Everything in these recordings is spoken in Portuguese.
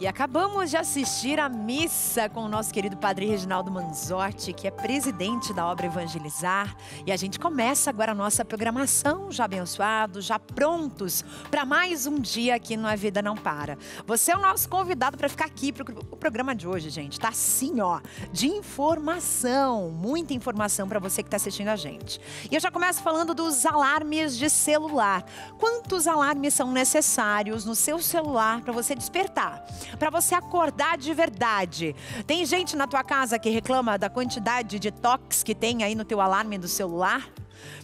E acabamos de assistir a missa com o nosso querido Padre Reginaldo Manzotti, que é presidente da obra Evangelizar. E a gente começa agora a nossa programação, já abençoados, já prontos para mais um dia aqui no A Vida Não Para. Você é o nosso convidado para ficar aqui para o programa de hoje, gente. Tá assim, ó, de informação, muita informação para você que está assistindo a gente. E eu já começo falando dos alarmes de celular. Quantos alarmes são necessários no seu celular para você despertar? Para você acordar de verdade. Tem gente na tua casa que reclama da quantidade de toques que tem aí no teu alarme do celular?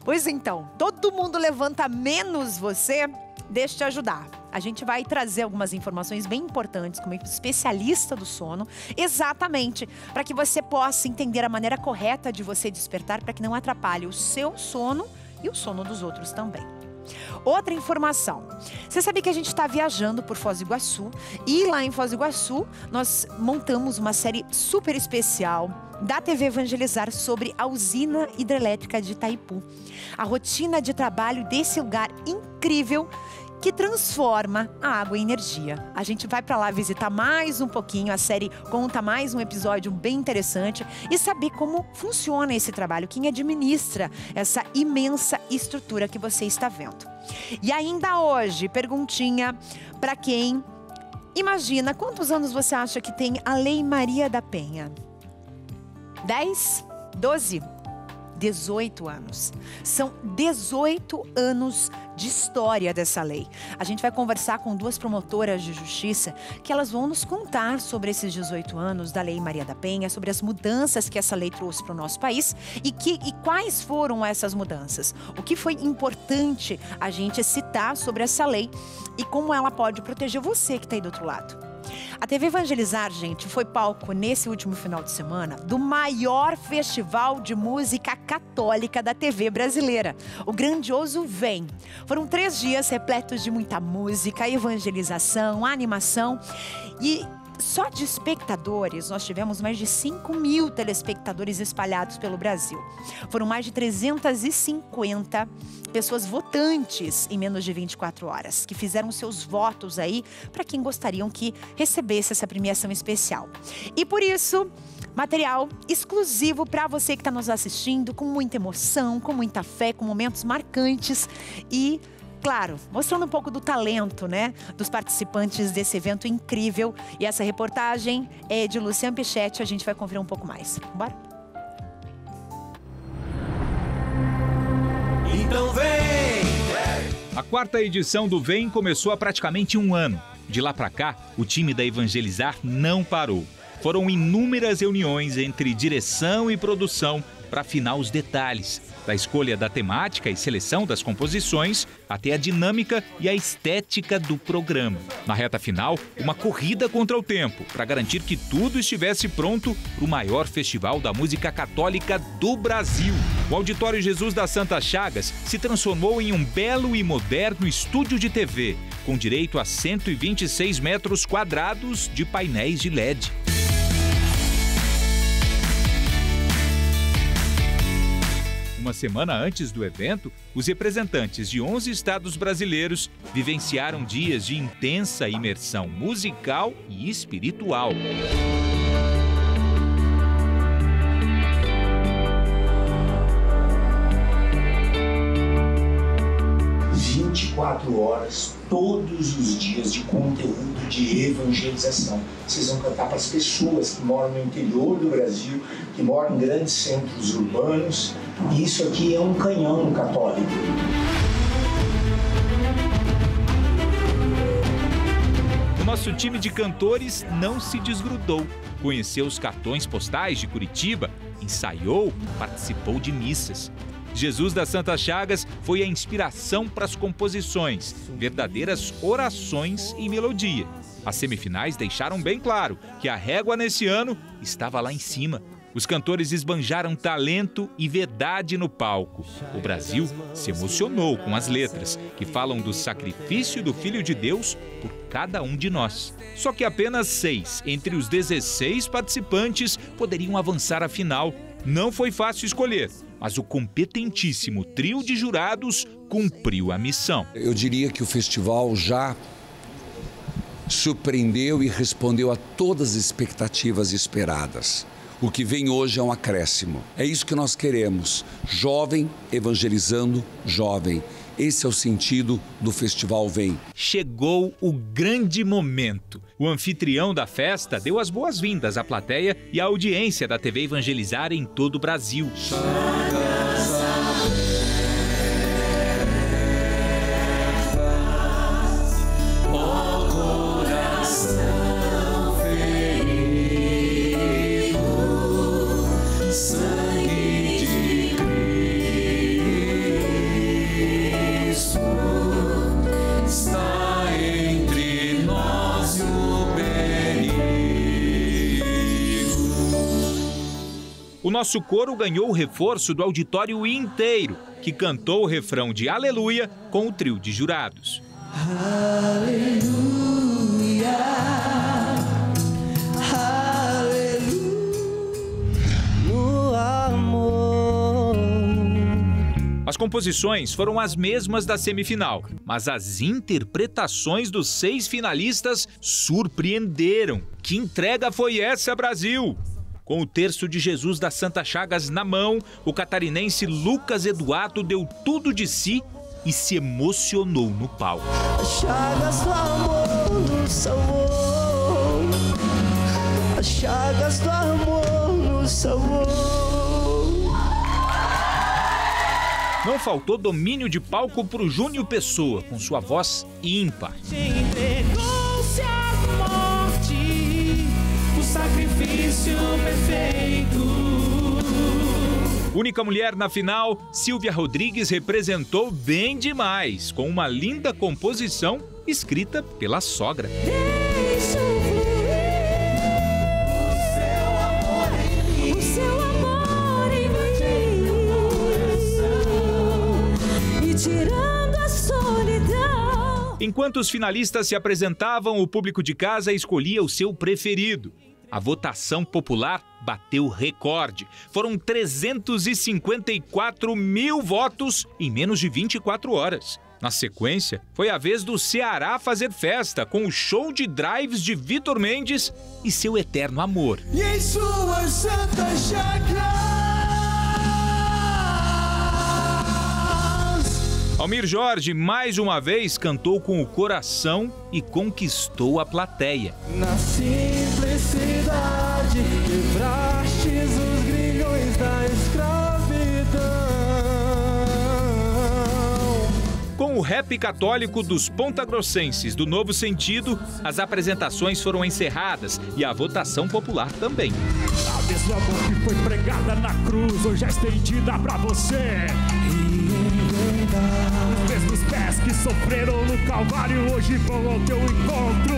Pois então, todo mundo levanta menos você, deixa eu te ajudar. A gente vai trazer algumas informações bem importantes como especialista do sono, exatamente para que você possa entender a maneira correta de você despertar, para que não atrapalhe o seu sono e o sono dos outros também. Outra informação, você sabia que a gente está viajando por Foz do Iguaçu e lá em Foz do Iguaçu nós montamos uma série super especial da TV Evangelizar sobre a usina hidrelétrica de Itaipu. A rotina de trabalho desse lugar incrível que transforma a água em energia. A gente vai para lá visitar mais um pouquinho, a série conta mais um episódio bem interessante e saber como funciona esse trabalho, quem administra essa imensa estrutura que você está vendo. E ainda hoje, perguntinha para quem imagina, quantos anos você acha que tem a Lei Maria da Penha? 10? 12? 18 anos. São 18 anos de história dessa lei. A gente vai conversar com duas promotoras de justiça que elas vão nos contar sobre esses 18 anos da Lei Maria da Penha, sobre as mudanças que essa lei trouxe para o nosso país e quais foram essas mudanças. O que foi importante a gente citar sobre essa lei e como ela pode proteger você que está aí do outro lado. A TV Evangelizar, gente, foi palco nesse último final de semana do maior festival de música católica da TV brasileira, o grandioso Vem. Foram 3 dias repletos de muita música, evangelização, animação e só de espectadores, nós tivemos mais de 5 mil telespectadores espalhados pelo Brasil. Foram mais de 350 pessoas votantes em menos de 24 horas, que fizeram seus votos aí para quem gostariam que recebesse essa premiação especial. E por isso, material exclusivo para você que está nos assistindo, com muita emoção, com muita fé, com momentos marcantes e, claro, mostrando um pouco do talento, né, dos participantes desse evento incrível. E essa reportagem é de Lucian Pichetti, a gente vai conferir um pouco mais. Bora? Então vem! A 4ª edição do Vem começou há praticamente um ano. De lá pra cá, o time da Evangelizar não parou. Foram inúmeras reuniões entre direção e produção para afinar os detalhes, da escolha da temática e seleção das composições, até a dinâmica e a estética do programa. Na reta final, uma corrida contra o tempo, para garantir que tudo estivesse pronto para o maior festival da música católica do Brasil. O Auditório Jesus das Santas Chagas se transformou em um belo e moderno estúdio de TV, com direito a 126 metros quadrados de painéis de LED. Uma semana antes do evento, os representantes de 11 estados brasileiros vivenciaram dias de intensa imersão musical e espiritual. horas, todos os dias de conteúdo de evangelização. Vocês vão cantar para as pessoas que moram no interior do Brasil, que moram em grandes centros urbanos. E isso aqui é um canhão católico. O nosso time de cantores não se desgrudou. Conheceu os cartões postais de Curitiba, ensaiou, participou de missas. Jesus das Santas Chagas foi a inspiração para as composições, verdadeiras orações e melodia. As semifinais deixaram bem claro que a régua nesse ano estava lá em cima. Os cantores esbanjaram talento e verdade no palco. O Brasil se emocionou com as letras, que falam do sacrifício do Filho de Deus por cada um de nós. Só que apenas 6 entre os 16 participantes poderiam avançar à final. Não foi fácil escolher, mas o competentíssimo trio de jurados cumpriu a missão. Eu diria que o festival já surpreendeu e respondeu a todas as expectativas esperadas. O que vem hoje é um acréscimo. É isso que nós queremos. Jovem evangelizando jovem. Esse é o sentido do Festival Vem. Chegou o grande momento. O anfitrião da festa deu as boas-vindas à plateia e à audiência da TV Evangelizar em todo o Brasil. O nosso coro ganhou o reforço do auditório inteiro, que cantou o refrão de Aleluia com o trio de jurados. Aleluia, aleluia, no amor. As composições foram as mesmas da semifinal, mas as interpretações dos 6 finalistas surpreenderam. Que entrega foi essa, Brasil? Com o terço de Jesus das Santas Chagas na mão, o catarinense Lucas Eduardo deu tudo de si e se emocionou no palco. As chagas do amor nos salvou, as chagas do amor nos salvou. Não faltou domínio de palco para o Júnior Pessoa, com sua voz ímpar. Sacrifício perfeito. Única mulher na final, Silvia Rodrigues representou bem demais, com uma linda composição escrita pela sogra. Deixa eu fluir o seu amor em mim, me tirando a solidão. Enquanto os finalistas se apresentavam, o público de casa escolhia o seu preferido. A votação popular bateu recorde. Foram 354.000 votos em menos de 24 horas. Na sequência, foi a vez do Ceará fazer festa com o show de drives de Vitor Mendes e seu eterno amor. E em suas santas chagas! Almir Jorge, mais uma vez, cantou com o coração e conquistou a plateia. Na simplicidade, quebrastes os grilhões da escravidão. Com o rap católico dos pontagrossenses do Novo Sentido, as apresentações foram encerradas e a votação popular também. A mesma voz que foi pregada na cruz, hoje é estendida pra você. Os mesmos pés que sofreram no Calvário hoje vão ao teu encontro.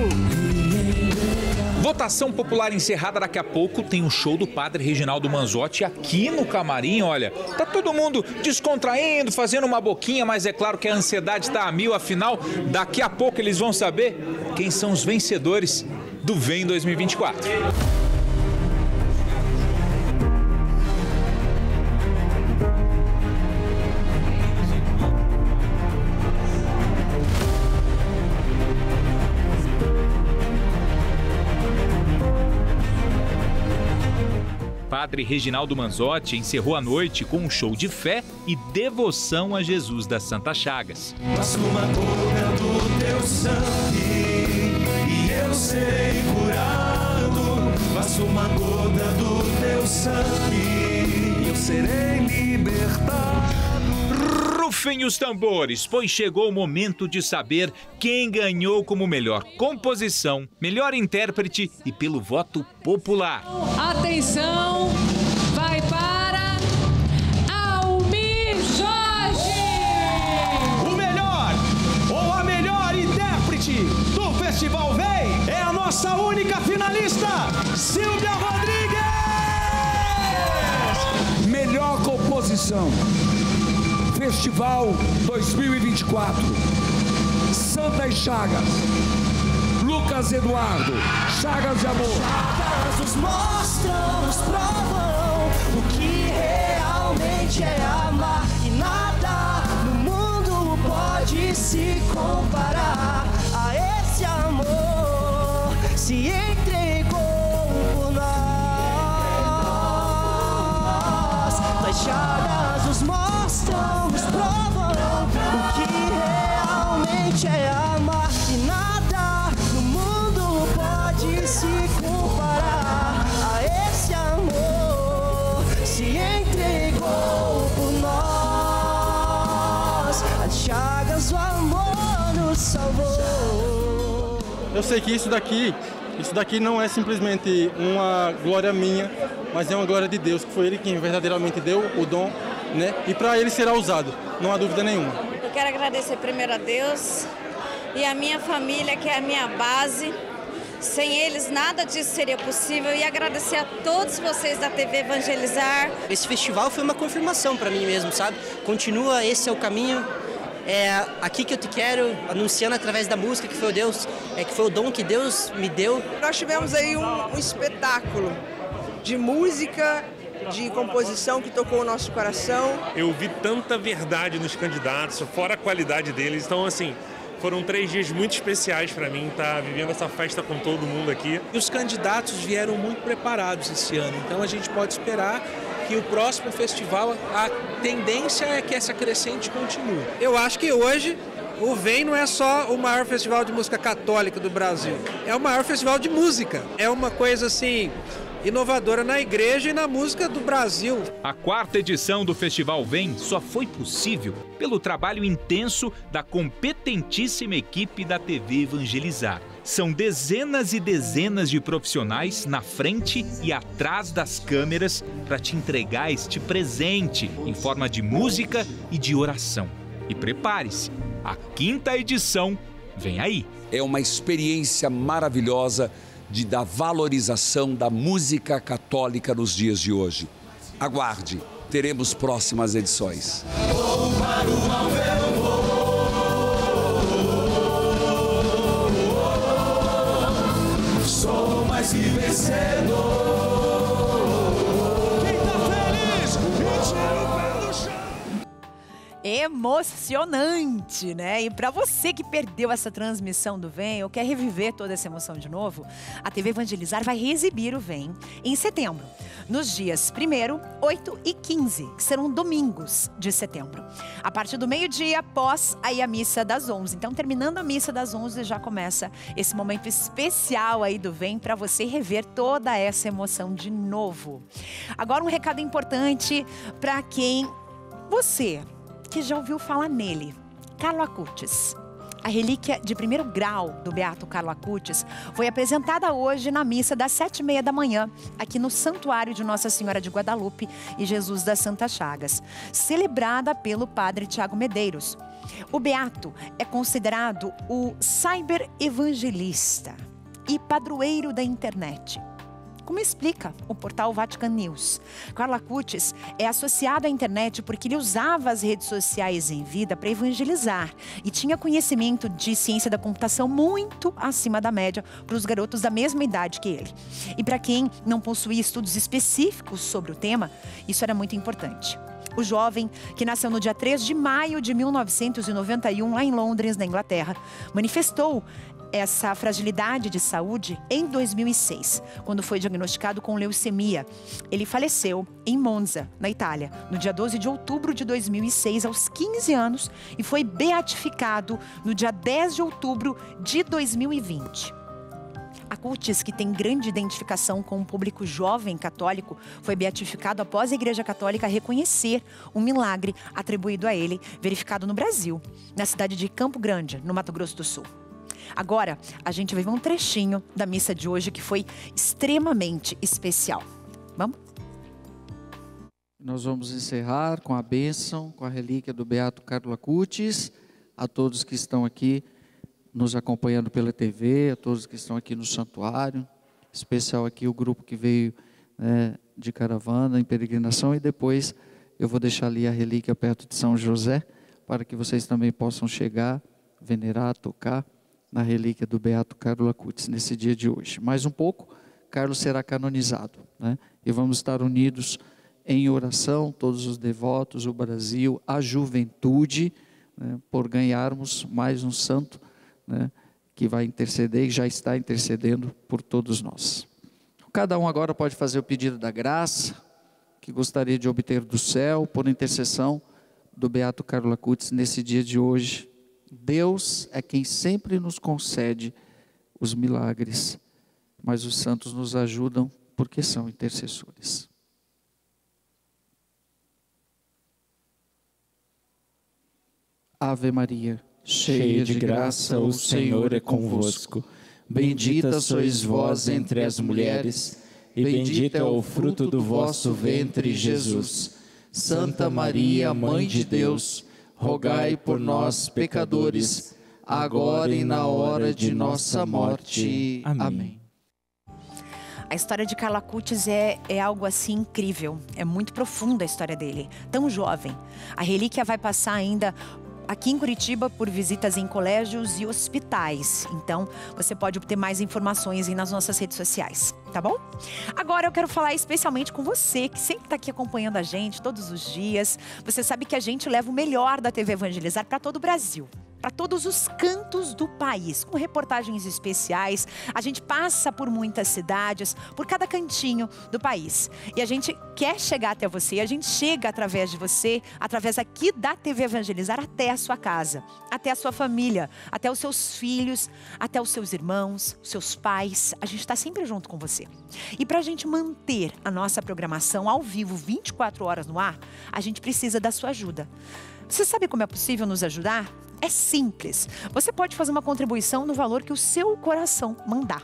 Votação popular encerrada. Daqui a pouco tem um show do Padre Reginaldo Manzotti aqui no camarim. Olha, tá todo mundo descontraindo, fazendo uma boquinha, mas é claro que a ansiedade tá a mil. Afinal, daqui a pouco eles vão saber quem são os vencedores do Vem 2024. Padre Reginaldo Manzotti encerrou a noite com um show de fé e devoção a Jesus das Santas Chagas. Faça uma gota do teu sangue e eu serei curado. Faça uma gota do teu sangue e eu serei libertado. Rufem os tambores, pois chegou o momento de saber quem ganhou como melhor composição, melhor intérprete e pelo voto popular. Atenção, vai para Almir Jorge! O melhor ou a melhor intérprete do Festival Vem é a nossa única finalista, Silvia Rodrigues! Melhor composição, Festival 2024, Santas Chagas, Lucas Eduardo, Chagas de Amor. Nos mostram, nos provam o que realmente é amar. E nada no mundo pode se comparar a esse amor. se entregou por nós. Baixadas nos mostram, nos provam o que realmente é amar. E nada no mundo pode se comparar a esse amor. Se entregou por nós. As chagas do amor nos salvou. Eu sei que isso daqui não é simplesmente uma glória minha, mas é uma glória de Deus, que foi Ele quem verdadeiramente deu o dom, né? E para Ele será usado, não há dúvida nenhuma. Eu quero agradecer primeiro a Deus e a minha família, que é a minha base. Sem eles nada disso seria possível, e agradecer a todos vocês da TV Evangelizar. Esse festival foi uma confirmação para mim mesmo, sabe? Continua, esse é o caminho. É aqui que eu te quero, anunciando através da música, que foi o Deus, que foi o dom que Deus me deu. Nós tivemos aí um espetáculo de música, de composição que tocou o nosso coração. Eu vi tanta verdade nos candidatos, fora a qualidade deles. Então, assim, foram 3 dias muito especiais para mim, tá vivendo essa festa com todo mundo aqui. E os candidatos vieram muito preparados esse ano, então a gente pode esperar que o próximo festival, a tendência é que essa crescente continue. Eu acho que hoje o Vem não é só o maior festival de música católica do Brasil, é o maior festival de música. É uma coisa assim inovadora na igreja e na música do Brasil. A 4ª edição do Festival Vem só foi possível pelo trabalho intenso da competentíssima equipe da TV Evangelizar. São dezenas e dezenas de profissionais na frente e atrás das câmeras para te entregar este presente em forma de música e de oração. E prepare-se, a 5ª edição vem aí. É uma experiência maravilhosa da valorização da música católica nos dias de hoje. Aguarde, teremos próximas edições. E vencedor. Quem tá feliz, que tira o pé do chão. Emocionante, né? E para você que perdeu essa transmissão do Vem ou quer reviver toda essa emoção de novo, a TV Evangelizar vai reexibir o Vem em setembro, nos dias 1º, 8 e 15, que serão domingos de setembro. A partir do meio-dia, após aí a missa das 11. Então, terminando a missa das 11, já começa esse momento especial aí do Vem para você rever toda essa emoção de novo. Agora, um recado importante para quem... Você, que já ouviu falar nele, Carlo Acutis. A relíquia de 1º grau do Beato Carlo Acutis foi apresentada hoje na missa das 7h30 da manhã, aqui no Santuário de Nossa Senhora de Guadalupe e Jesus das Santas Chagas, celebrada pelo Padre Tiago Medeiros. O Beato é considerado o cyber-evangelista e padroeiro da internet, como explica o portal Vatican News. Carlo Acutis é associado à internet porque ele usava as redes sociais em vida para evangelizar e tinha conhecimento de ciência da computação muito acima da média para os garotos da mesma idade que ele. E para quem não possuía estudos específicos sobre o tema, isso era muito importante. O jovem, que nasceu no dia 3 de maio de 1991, lá em Londres, na Inglaterra, manifestou essa fragilidade de saúde em 2006, quando foi diagnosticado com leucemia. Ele faleceu em Monza, na Itália, no dia 12 de outubro de 2006, aos 15 anos, e foi beatificado no dia 10 de outubro de 2020. Acutis, que tem grande identificação com o público jovem católico, foi beatificado após a Igreja Católica reconhecer um milagre atribuído a ele, verificado no Brasil, na cidade de Campo Grande, no Mato Grosso do Sul. Agora, a gente vai ver um trechinho da missa de hoje que foi extremamente especial. Vamos? Nós vamos encerrar com a bênção, com a relíquia do Beato Carlo Acutis, a todos que estão aqui nos acompanhando pela TV, a todos que estão aqui no santuário, especial aqui o grupo que veio, né, de caravana, em peregrinação, e depois eu vou deixar ali a relíquia perto de São José, para que vocês também possam chegar, venerar, tocar na relíquia do Beato Carlo Acutis nesse dia de hoje. Mais um pouco, Carlos será canonizado, né? E vamos estar unidos em oração, todos os devotos, o Brasil, a juventude, né, por ganharmos mais um santo, né, que vai interceder e já está intercedendo por todos nós. Cada um agora pode fazer o pedido da graça que gostaria de obter do céu por intercessão do Beato Carlo Acutis nesse dia de hoje. Deus é quem sempre nos concede os milagres, mas os santos nos ajudam porque são intercessores. Ave Maria, cheia de graça, o Senhor é convosco. Bendita sois vós entre as mulheres, e bendito é o fruto do vosso ventre, Jesus. Santa Maria, Mãe de Deus, rogai por nós, pecadores, agora e na hora de nossa morte. Amém. A história de Carlo Acutis é algo assim incrível, é muito profunda a história dele, tão jovem. A relíquia vai passar ainda aqui em Curitiba por visitas em colégios e hospitais. Então, você pode obter mais informações aí nas nossas redes sociais, tá bom? Agora eu quero falar especialmente com você, que sempre está aqui acompanhando a gente todos os dias. Você sabe que a gente leva o melhor da TV Evangelizar para todo o Brasil, para todos os cantos do país, com reportagens especiais. A gente passa por muitas cidades, por cada cantinho do país. E a gente quer chegar até você, a gente chega através de você, através aqui da TV Evangelizar, até a sua casa, até a sua família, até os seus filhos, até os seus irmãos, os seus pais. A gente está sempre junto com você. E para a gente manter a nossa programação ao vivo, 24 horas no ar, a gente precisa da sua ajuda. Você sabe como é possível nos ajudar? É simples. Você pode fazer uma contribuição no valor que o seu coração mandar.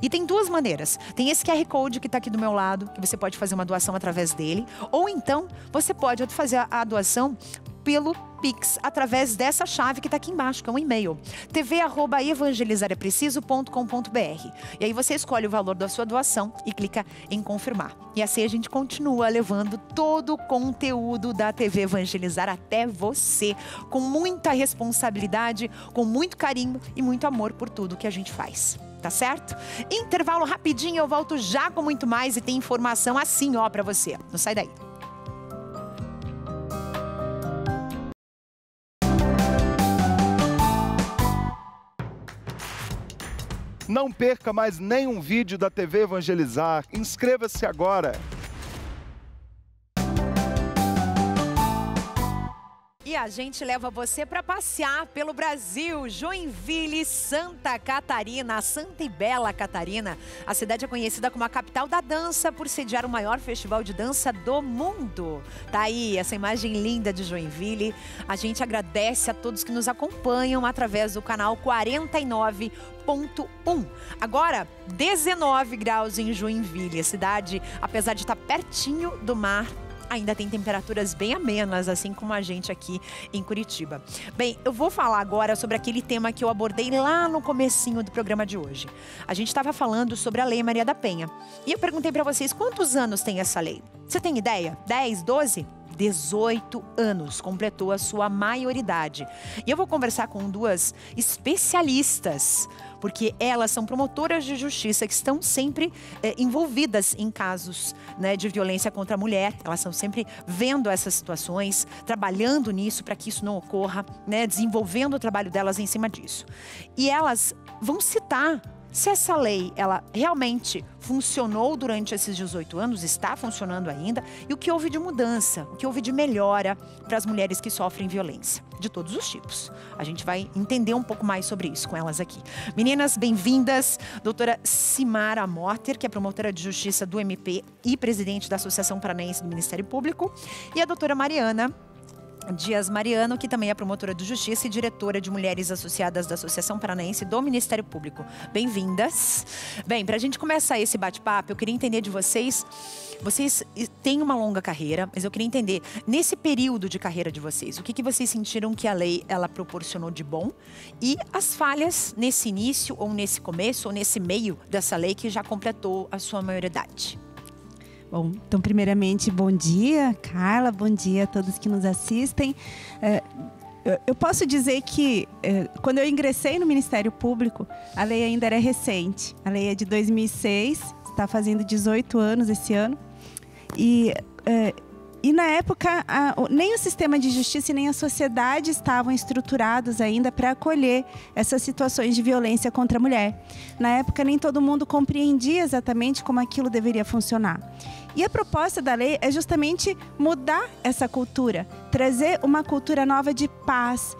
E tem duas maneiras. Tem esse QR Code que está aqui do meu lado, que você pode fazer uma doação através dele. Ou então, você pode fazer a doação pelo Pix, através dessa chave que está aqui embaixo, que é um e-mail. tv@evangelizarepreciso.com.br. E aí você escolhe o valor da sua doação e clica em confirmar. E assim a gente continua levando todo o conteúdo da TV Evangelizar até você, com muita responsabilidade, com muito carinho e muito amor por tudo que a gente faz. Tá certo? Intervalo rapidinho, eu volto já com muito mais e tem informação assim, ó, pra você. Não sai daí. Não perca mais nenhum vídeo da TV Evangelizar. Inscreva-se agora! E a gente leva você para passear pelo Brasil, Joinville, Santa Catarina, a Santa e Bela Catarina. A cidade é conhecida como a capital da dança por sediar o maior festival de dança do mundo. Tá aí essa imagem linda de Joinville. A gente agradece a todos que nos acompanham através do canal 49.1. Agora, 19 graus em Joinville. A cidade, apesar de estar pertinho do mar, ainda tem temperaturas bem amenas, assim como a gente aqui em Curitiba. Bem, eu vou falar agora sobre aquele tema que eu abordei lá no comecinho do programa de hoje. A gente estava falando sobre a Lei Maria da Penha. E eu perguntei para vocês, quantos anos tem essa lei? Você tem ideia? 10, 12? 18 anos, completou a sua maioridade. E eu vou conversar com duas especialistas, porque elas são promotoras de justiça que estão sempre envolvidas em casos, né, de violência contra a mulher. Elas estão sempre vendo essas situações, trabalhando nisso para que isso não ocorra, né, desenvolvendo o trabalho delas em cima disso. E elas vão citar se essa lei, ela realmente funcionou durante esses 18 anos, está funcionando ainda, e o que houve de mudança, o que houve de melhora para as mulheres que sofrem violência, de todos os tipos. A gente vai entender um pouco mais sobre isso com elas aqui. Meninas, bem-vindas. Doutora Mariana Motter, que é promotora de justiça do MP e presidente da Associação Paranaense do Ministério Público, e a doutora Mariana Dias Mariano, que também é promotora de justiça e diretora de mulheres associadas da Associação Paranaense do Ministério Público. Bem-vindas. Bem, para a gente começar esse bate-papo, eu queria entender de vocês, vocês têm uma longa carreira, mas eu queria entender, nesse período de carreira de vocês, o que que vocês sentiram que a lei, ela proporcionou de bom? E as falhas nesse início, ou nesse começo, ou nesse meio dessa lei que já completou a sua maioridade? Bom, então primeiramente, bom dia, Carla, bom dia a todos que nos assistem. Eu posso dizer que quando eu ingressei no Ministério Público, a lei ainda era recente. A lei é de 2006, está fazendo 18 anos esse ano. E E na época, nem o sistema de justiça e nem a sociedade estavam estruturados ainda para acolher essas situações de violência contra a mulher. Na época, nem todo mundo compreendia exatamente como aquilo deveria funcionar. E a proposta da lei é justamente mudar essa cultura, trazer uma cultura nova de paz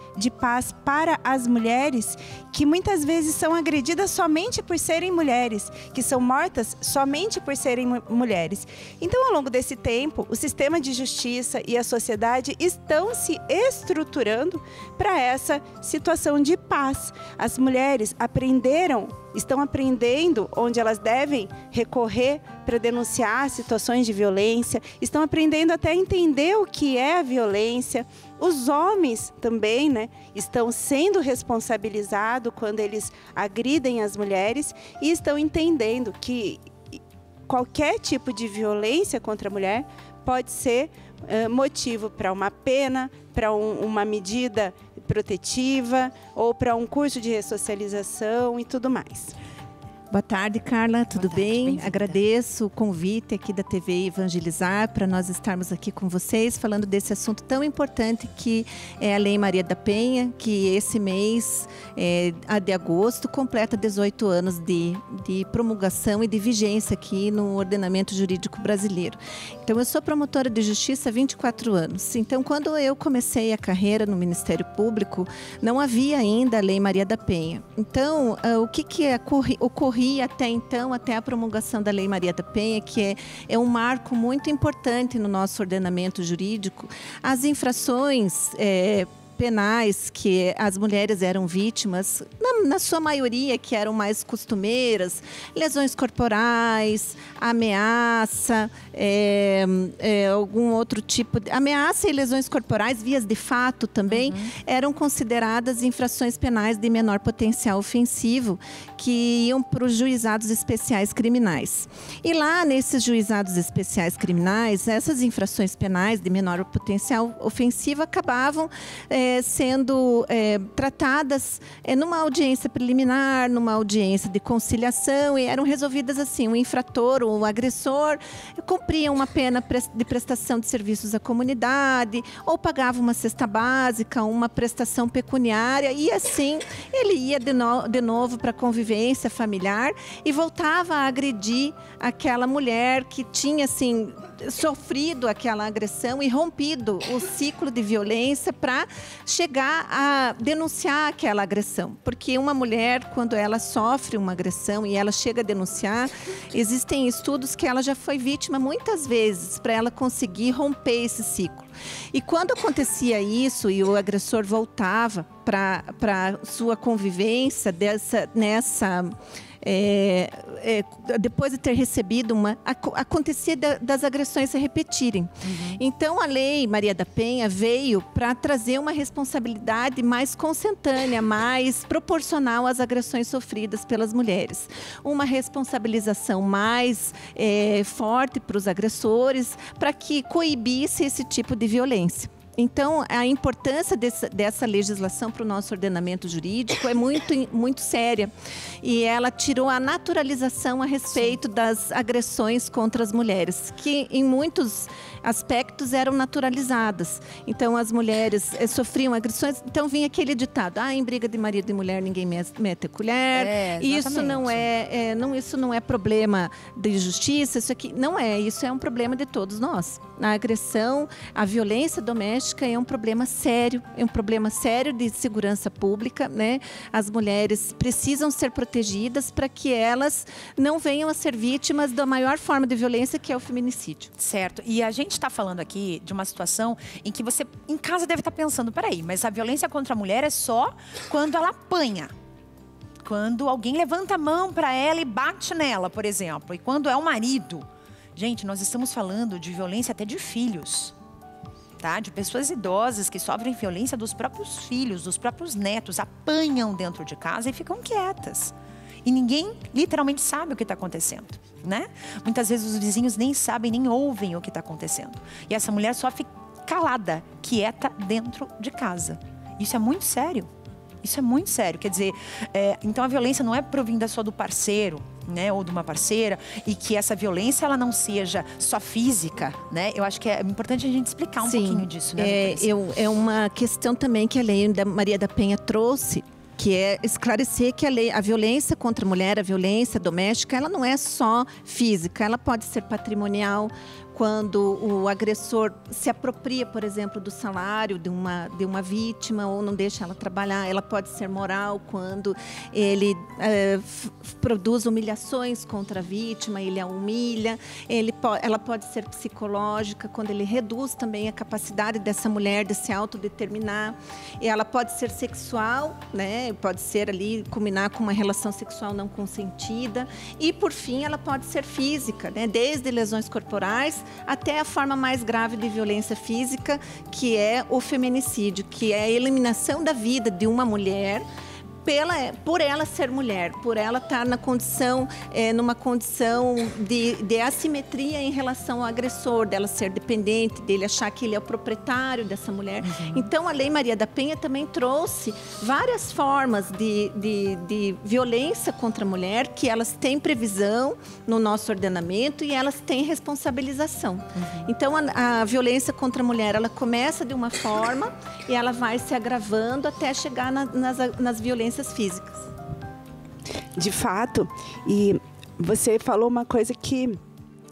para as mulheres que muitas vezes são agredidas somente por serem mulheres, que são mortas somente por serem mulheres. Então, ao longo desse tempo, o sistema de justiça e a sociedade estão se estruturando para essa situação de paz. As mulheres aprenderam, estão aprendendo onde elas devem recorrer para denunciar situações de violência, estão aprendendo até a entender o que é a violência. Os homens também, né, estão sendo responsabilizados quando eles agridem as mulheres e estão entendendo que qualquer tipo de violência contra a mulher pode ser motivo para uma pena, para uma medida protetiva ou para um curso de ressocialização e tudo mais. Boa tarde, Carla. Tudo bem? Agradeço o convite aqui da TV Evangelizar para nós estarmos aqui com vocês falando desse assunto tão importante que é a Lei Maria da Penha, que esse mês, de agosto, completa 18 anos de promulgação e de vigência aqui no ordenamento jurídico brasileiro. Então, eu sou promotora de justiça há 24 anos. Então, quando eu comecei a carreira no Ministério Público, não havia ainda a Lei Maria da Penha. Então, o que ocorria até então, até a promulgação da Lei Maria da Penha, que é um marco muito importante no nosso ordenamento jurídico. As infrações penais que as mulheres eram vítimas, na sua maioria que eram mais costumeiras, lesões corporais, ameaça, algum outro tipo de ameaça e lesões corporais, vias de fato também, eram consideradas infrações penais de menor potencial ofensivo, que iam para os juizados especiais criminais. E lá nesses juizados especiais criminais, essas infrações penais de menor potencial ofensivo acabavam sendo tratadas numa audiência preliminar, numa audiência de conciliação, e eram resolvidas assim: o infrator ou o agressor cumpria uma pena de prestação de serviços à comunidade, ou pagava uma cesta básica, uma prestação pecuniária, e assim ele ia de novo para a convivência familiar e voltava a agredir aquela mulher que tinha assim sofrido aquela agressão e rompido o ciclo de violência para chegar a denunciar aquela agressão. Porque uma mulher, quando ela sofre uma agressão e ela chega a denunciar, existem estudos que ela já foi vítima muitas vezes para ela conseguir romper esse ciclo. E quando acontecia isso e o agressor voltava para sua convivência depois de ter recebido uma... Acontecia das agressões se repetirem. Então, a Lei Maria da Penha veio para trazer uma responsabilidade mais consentânea, mais proporcional às agressões sofridas pelas mulheres. Uma responsabilização mais forte para os agressores, para que coibisse esse tipo de violência. Então, a importância dessa legislação para o nosso ordenamento jurídico é muito, muito séria. E ela tirou a naturalização a respeito das agressões contra as mulheres, que em muitos aspectos eram naturalizadas. Então, as mulheres sofriam agressões. Então, vinha aquele ditado: ah, em briga de marido e mulher ninguém mete a colher. Isso não isso não é problema de justiça. Isso aqui não é. Isso é um problema de todos nós. A agressão, a violência doméstica é um problema sério, de segurança pública, né? As mulheres precisam ser protegidas para que elas não venham a ser vítimas da maior forma de violência, que é o feminicídio. Certo, e a gente está falando aqui de uma situação em que você em casa deve estar pensando, peraí, mas a violência contra a mulher é só quando ela apanha. Quando alguém levanta a mão para ela e bate nela, por exemplo, e quando é o marido. Gente, nós estamos falando de violência até de filhos. De pessoas idosas que sofrem violência dos próprios filhos, dos próprios netos, apanham dentro de casa e ficam quietas. E ninguém literalmente sabe o que está acontecendo, né? Muitas vezes os vizinhos nem sabem, nem ouvem o que está acontecendo. E essa mulher sofre calada, quieta dentro de casa. Isso é muito sério. Isso é muito sério. Quer dizer, então a violência não é provinda só do parceiro, né, ou de uma parceira, e que essa violência ela não seja só física, né? Eu acho que é importante a gente explicar um pouquinho disso, né? É uma questão também que a Lei Maria da Penha trouxe, que é esclarecer que a violência contra a mulher, a violência doméstica, ela não é só física, ela pode ser patrimonial, quando o agressor se apropria, por exemplo, do salário de uma vítima ou não deixa ela trabalhar. Ela pode ser moral, quando ele produz humilhações contra a vítima, ele a humilha. Ela pode ser psicológica, quando ele reduz também a capacidade dessa mulher de se autodeterminar. Ela pode ser sexual, né? Pode ser ali, culminar com uma relação sexual não consentida. E, por fim, ela pode ser física, né? Desde lesões corporais até a forma mais grave de violência física, que é o feminicídio, que é a eliminação da vida de uma mulher por ela ser mulher, por ela estar na condição, numa condição de assimetria em relação ao agressor, dela ser dependente, dele achar que ele é o proprietário dessa mulher. Uhum. Então, a Lei Maria da Penha também trouxe várias formas de violência contra a mulher, que elas têm previsão no nosso ordenamento e elas têm responsabilização. Uhum. Então, a violência contra a mulher, ela começa de uma forma e ela vai se agravando até chegar nas violências físicas. De fato, e você falou uma coisa que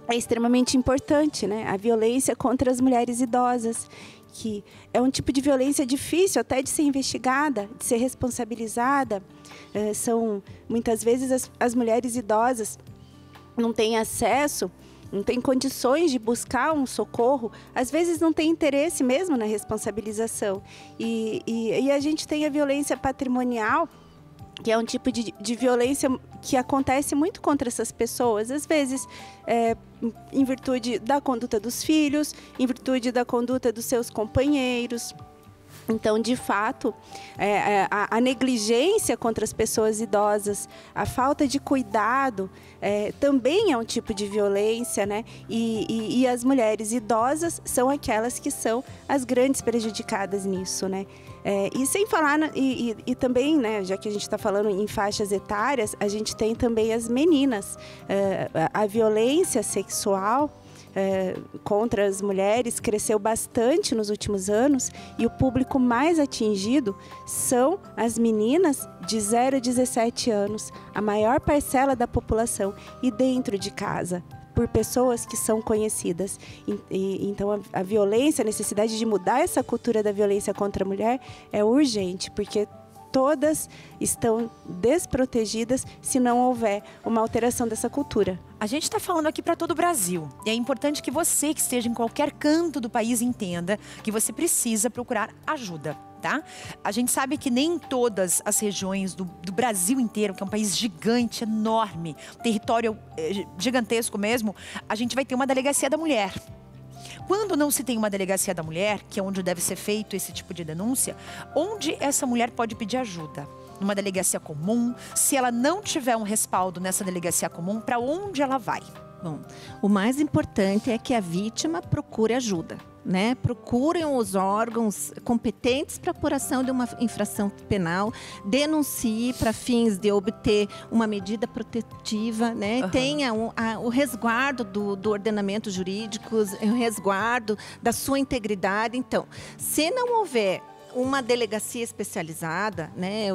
é extremamente importante, né? A violência contra as mulheres idosas, que é um tipo de violência difícil até de ser investigada, de ser responsabilizada. São muitas vezes as mulheres idosas não têm acesso, não têm condições de buscar um socorro, às vezes não tem interesse mesmo na responsabilização. E a gente tem a violência patrimonial, que é um tipo de violência que acontece muito contra essas pessoas, às vezes em virtude da conduta dos filhos, em virtude da conduta dos seus companheiros. Então, de fato, a negligência contra as pessoas idosas, a falta de cuidado também é um tipo de violência, né? E as mulheres idosas são aquelas que são as grandes prejudicadas nisso, né? E sem falar, e também, né, já que a gente está falando em faixas etárias, a gente tem também as meninas. A violência sexual contra as mulheres cresceu bastante nos últimos anos, e o público mais atingido são as meninas de 0 a 17 anos, a maior parcela da população, e dentro de casa, por pessoas que são conhecidas. Então, a violência, a necessidade de mudar essa cultura da violência contra a mulher é urgente, porque todas estão desprotegidas se não houver uma alteração dessa cultura. A gente está falando aqui para todo o Brasil. E é importante que você, que esteja em qualquer canto do país, entenda que você precisa procurar ajuda, tá? A gente sabe que nem todas as regiões do Brasil inteiro, que é um país gigante, enorme, território gigantesco mesmo, a gente vai ter uma delegacia da mulher. Quando não se tem uma delegacia da mulher, que é onde deve ser feito esse tipo de denúncia, onde essa mulher pode pedir ajuda? Numa delegacia comum? Se ela não tiver um respaldo nessa delegacia comum, para onde ela vai? Bom, o mais importante é que a vítima procure ajuda, né? Procurem os órgãos competentes para apuração de uma infração penal, denuncie para fins de obter uma medida protetiva, né? Uhum. Tenha o resguardo do ordenamento jurídico, o resguardo da sua integridade. Então, se não houver uma delegacia especializada, né,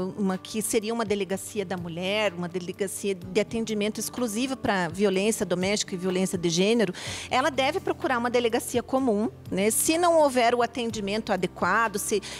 que seria uma delegacia da mulher, uma delegacia de atendimento exclusivo para violência doméstica e violência de gênero, ela deve procurar uma delegacia comum, né, se não houver o atendimento adequado,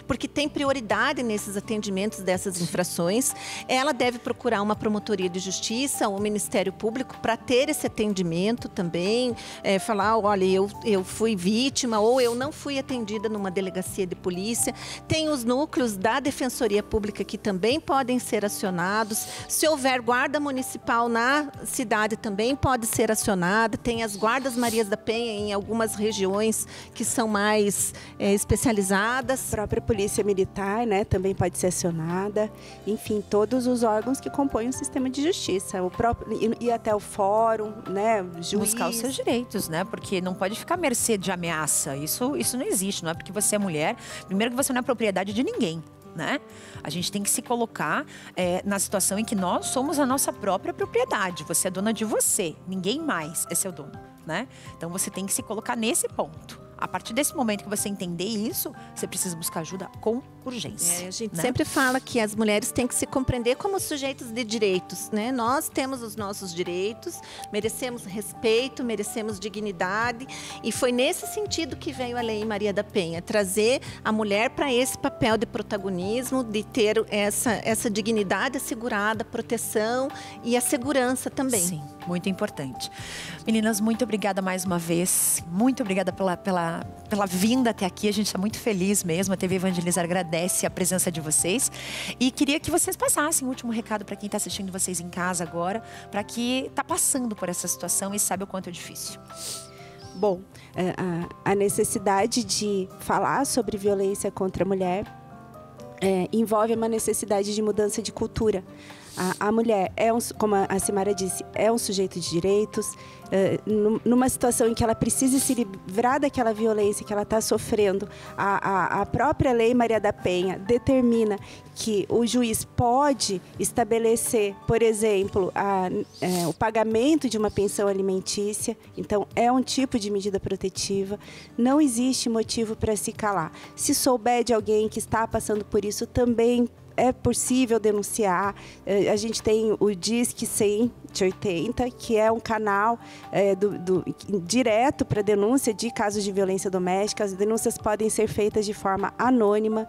porque tem prioridade nesses atendimentos dessas infrações, ela deve procurar uma promotoria de justiça ou o Ministério Público para ter esse atendimento também, falar, olha, eu fui vítima ou eu não fui atendida numa delegacia de polícia. Tem os núcleos da Defensoria Pública que também podem ser acionados. Se houver guarda municipal na cidade, também pode ser acionada. Tem as guardas Marias da Penha em algumas regiões que são mais especializadas. A própria Polícia Militar, né, também pode ser acionada. Enfim, todos os órgãos que compõem o sistema de justiça. O próprio, e até o fórum, né, juiz. Buscar os seus direitos, né? Porque não pode ficar à mercê de ameaça. Isso não existe, não é porque você é mulher. Primeiro que você não é propriedade de ninguém, né? A gente tem que se colocar na situação em que nós somos a nossa própria propriedade. Você é dona de você, ninguém mais é seu dono, né? Então você tem que se colocar nesse ponto. A partir desse momento que você entender isso, você precisa buscar ajuda com urgência. A gente sempre fala que as mulheres têm que se compreender como sujeitos de direitos, né? Nós temos os nossos direitos, merecemos respeito, merecemos dignidade. E foi nesse sentido que veio a Lei Maria da Penha, trazer a mulher para esse papel de protagonismo, de ter essa dignidade assegurada, a proteção e a segurança também. Sim, muito importante. Meninas, muito obrigada mais uma vez. Muito obrigada pela vinda até aqui. A gente está muito feliz mesmo. A TV Evangelizar agradece a presença de vocês e queria que vocês passassem um último recado para quem está assistindo vocês em casa agora, para que está passando por essa situação e sabe o quanto é difícil. Bom, a necessidade de falar sobre violência contra a mulher envolve uma necessidade de mudança de cultura. A mulher, como a Simara disse, é um sujeito de direitos. Numa situação em que ela precisa se livrar daquela violência que ela está sofrendo, a própria Lei Maria da Penha determina que o juiz pode estabelecer, por exemplo, o pagamento de uma pensão alimentícia. Então, é um tipo de medida protetiva. Não existe motivo para se calar. Se souber de alguém que está passando por isso, também é possível denunciar. A gente tem o Disque 180, que é um canal direto para denúncia de casos de violência doméstica. As denúncias podem ser feitas de forma anônima.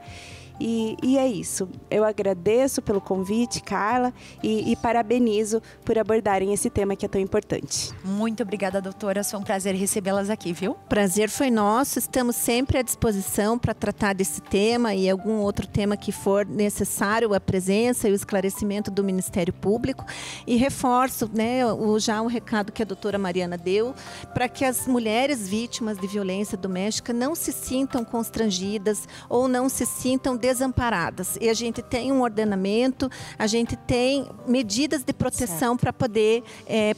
E é isso. Eu agradeço pelo convite, Carla, e parabenizo por abordarem esse tema que é tão importante. Muito obrigada, doutora. Foi um prazer recebê-las aqui, viu? Prazer foi nosso. Estamos sempre à disposição para tratar desse tema e algum outro tema que for necessário, a presença e o esclarecimento do Ministério Público. E reforço, né, o recado que a doutora Mariana deu, para que as mulheres vítimas de violência doméstica não se sintam constrangidas ou não se sintam desamparadas. E a gente tem um ordenamento, a gente tem medidas de proteção para poder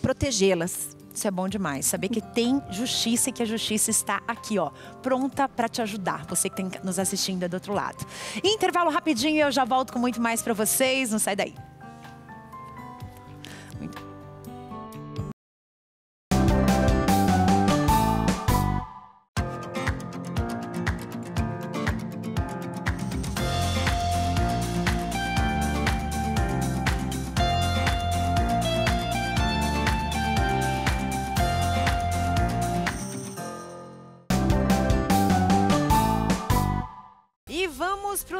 protegê-las. Isso é bom demais, saber que tem justiça e que a justiça está aqui, ó, pronta para te ajudar, você que está nos assistindo do outro lado. Intervalo rapidinho e eu já volto com muito mais para vocês, não sai daí.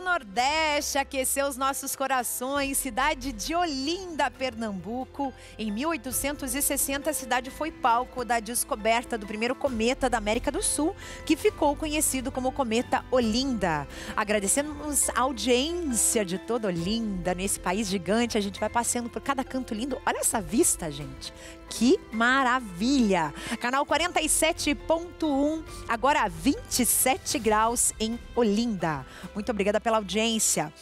Nordeste aqueceu os nossos corações. Cidade de Olinda, Pernambuco. Em 1860, a cidade foi palco da descoberta do primeiro cometa da América do Sul, que ficou conhecido como Cometa Olinda. Agradecemos a audiência de toda Olinda, nesse país gigante. A gente vai passeando por cada canto lindo. Olha essa vista, gente. Que maravilha! Canal 47.1, agora 27 graus em Olinda. Muito obrigada pela audiência.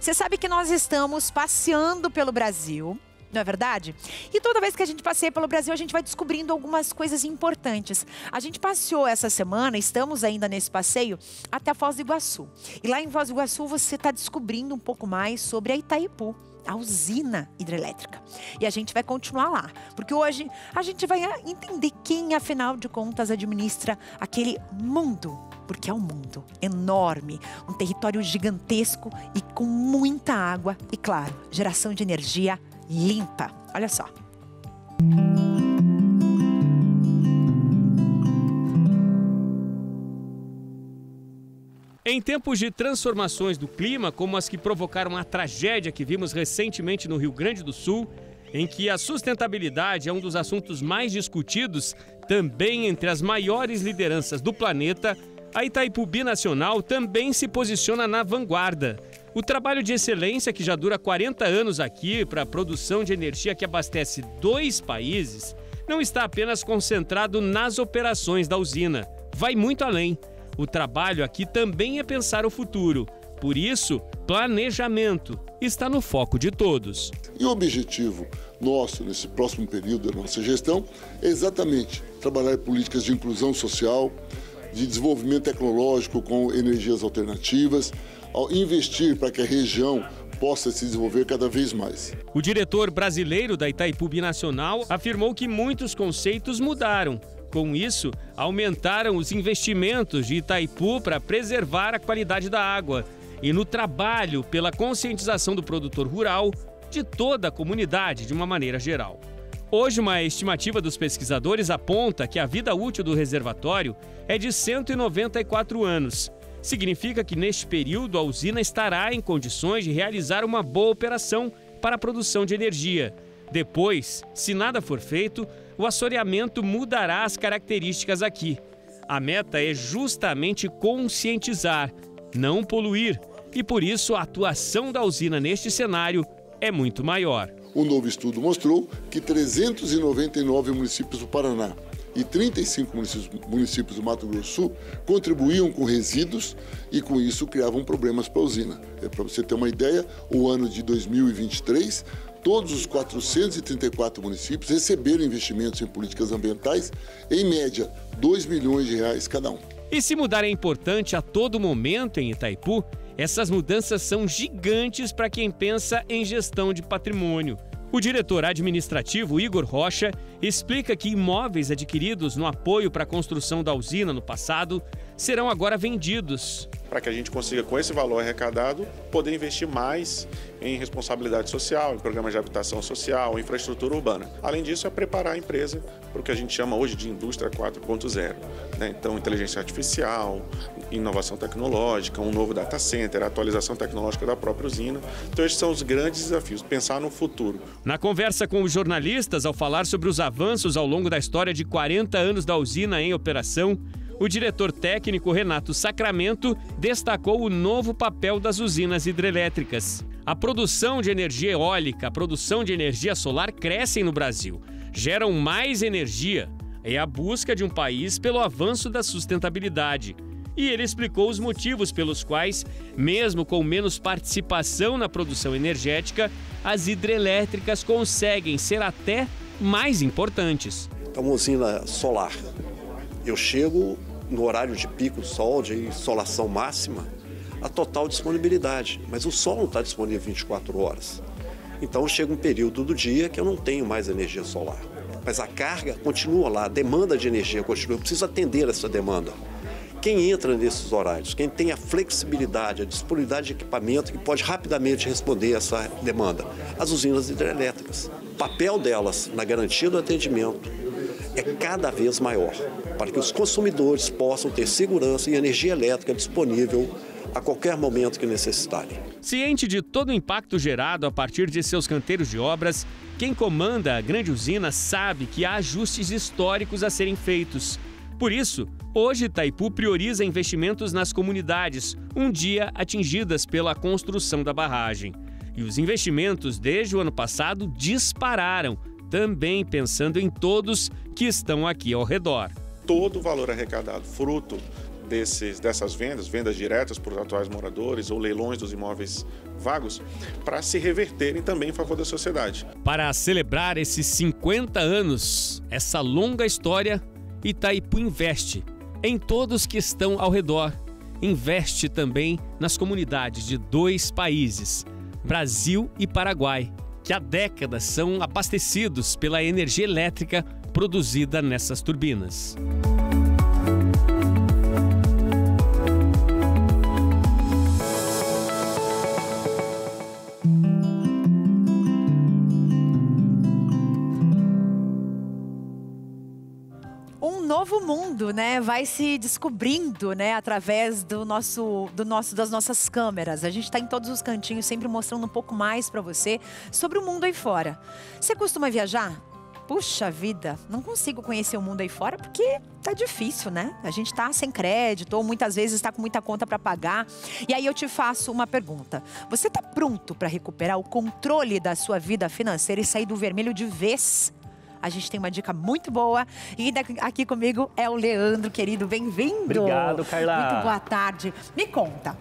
Você sabe que nós estamos passeando pelo Brasil, não é verdade? E toda vez que a gente passeia pelo Brasil, a gente vai descobrindo algumas coisas importantes. A gente passeou essa semana, estamos ainda nesse passeio, até Foz do Iguaçu. E lá em Foz do Iguaçu você está descobrindo um pouco mais sobre a Itaipu, a usina hidrelétrica. E a gente vai continuar lá, porque hoje a gente vai entender quem, afinal de contas, administra aquele mundo. Porque é um mundo enorme, um território gigantesco e com muita água e, claro, geração de energia limpa. Olha só. Em tempos de transformações do clima, como as que provocaram a tragédia que vimos recentemente no Rio Grande do Sul, em que a sustentabilidade é um dos assuntos mais discutidos, também entre as maiores lideranças do planeta, a Itaipu Binacional também se posiciona na vanguarda. O trabalho de excelência, que já dura 40 anos aqui, para a produção de energia que abastece 2 países, não está apenas concentrado nas operações da usina. Vai muito além. O trabalho aqui também é pensar o futuro. Por isso, planejamento está no foco de todos. E o objetivo nosso, nesse próximo período da nossa gestão, é exatamente trabalhar políticas de inclusão social, de desenvolvimento tecnológico com energias alternativas, investir para que a região possa se desenvolver cada vez mais. O diretor brasileiro da Itaipu Binacional afirmou que muitos conceitos mudaram. Com isso, aumentaram os investimentos de Itaipu para preservar a qualidade da água e no trabalho pela conscientização do produtor rural, de toda a comunidade de uma maneira geral. Hoje, uma estimativa dos pesquisadores aponta que a vida útil do reservatório é de 194 anos. Significa que neste período a usina estará em condições de realizar uma boa operação para a produção de energia. Depois, se nada for feito, o assoreamento mudará as características aqui. A meta é justamente conscientizar, não poluir, e por isso a atuação da usina neste cenário é muito maior. Um novo estudo mostrou que 399 municípios do Paraná e 35 municípios do Mato Grosso do Sul contribuíam com resíduos e com isso criavam problemas para a usina. É, para você ter uma ideia, o ano de 2023, todos os 434 municípios receberam investimentos em políticas ambientais, em média, R$ 2 milhões cada um. E se mudar é importante a todo momento em Itaipu, essas mudanças são gigantes para quem pensa em gestão de patrimônio. O diretor administrativo Igor Rocha explica que imóveis adquiridos no apoio para a construção da usina no passado serão agora vendidos. Para que a gente consiga, com esse valor arrecadado, poder investir mais em responsabilidade social, em programas de habitação social, infraestrutura urbana. Além disso, é preparar a empresa para o que a gente chama hoje de indústria 4.0. Né? Então, inteligência artificial, inovação tecnológica, um novo data center, atualização tecnológica da própria usina. Então, esses são os grandes desafios, pensar no futuro. Na conversa com os jornalistas, ao falar sobre os avanços ao longo da história de 40 anos da usina em operação, o diretor técnico Renato Sacramento destacou o novo papel das usinas hidrelétricas. A produção de energia eólica, a produção de energia solar crescem no Brasil, geram mais energia. É a busca de um país pelo avanço da sustentabilidade. E ele explicou os motivos pelos quais, mesmo com menos participação na produção energética, as hidrelétricas conseguem ser até mais importantes. Então, uma usina solar. Eu chego no horário de pico do sol, de insolação máxima, a total disponibilidade. Mas o sol não está disponível 24 horas. Então chega um período do dia que eu não tenho mais energia solar. Mas a carga continua lá, a demanda de energia continua. Eu preciso atender essa demanda. Quem entra nesses horários, quem tem a flexibilidade, a disponibilidade de equipamento que pode rapidamente responder a essa demanda? As usinas hidrelétricas. O papel delas na garantia do atendimento é cada vez maior, para que os consumidores possam ter segurança e energia elétrica disponível a qualquer momento que necessitarem. Ciente de todo o impacto gerado a partir de seus canteiros de obras, quem comanda a grande usina sabe que há ajustes históricos a serem feitos. Por isso, hoje Itaipu prioriza investimentos nas comunidades, um dia atingidas pela construção da barragem. E os investimentos desde o ano passado dispararam, também pensando em todos que estão aqui ao redor. Todo o valor arrecadado, fruto dessas vendas diretas para os atuais moradores ou leilões dos imóveis vagos, para se reverterem também em favor da sociedade. Para celebrar esses 50 anos, essa longa história, Itaipu investe em todos que estão ao redor. Investe também nas comunidades de dois países, Brasil e Paraguai, que há décadas são abastecidos pela energia elétrica produzida nessas turbinas. Novo mundo, né, vai se descobrindo, né, através das nossas câmeras. A gente está em todos os cantinhos, sempre mostrando um pouco mais para você sobre o mundo aí fora. Você costuma viajar? Puxa vida, não consigo conhecer o mundo aí fora porque tá difícil, né? A gente tá sem crédito ou muitas vezes tá com muita conta para pagar. E aí eu te faço uma pergunta. Você tá pronto para recuperar o controle da sua vida financeira e sair do vermelho de vez? A gente tem uma dica muito boa e aqui comigo é o Leandro, querido, bem-vindo. Obrigado, Carla. Muito boa tarde. Me conta,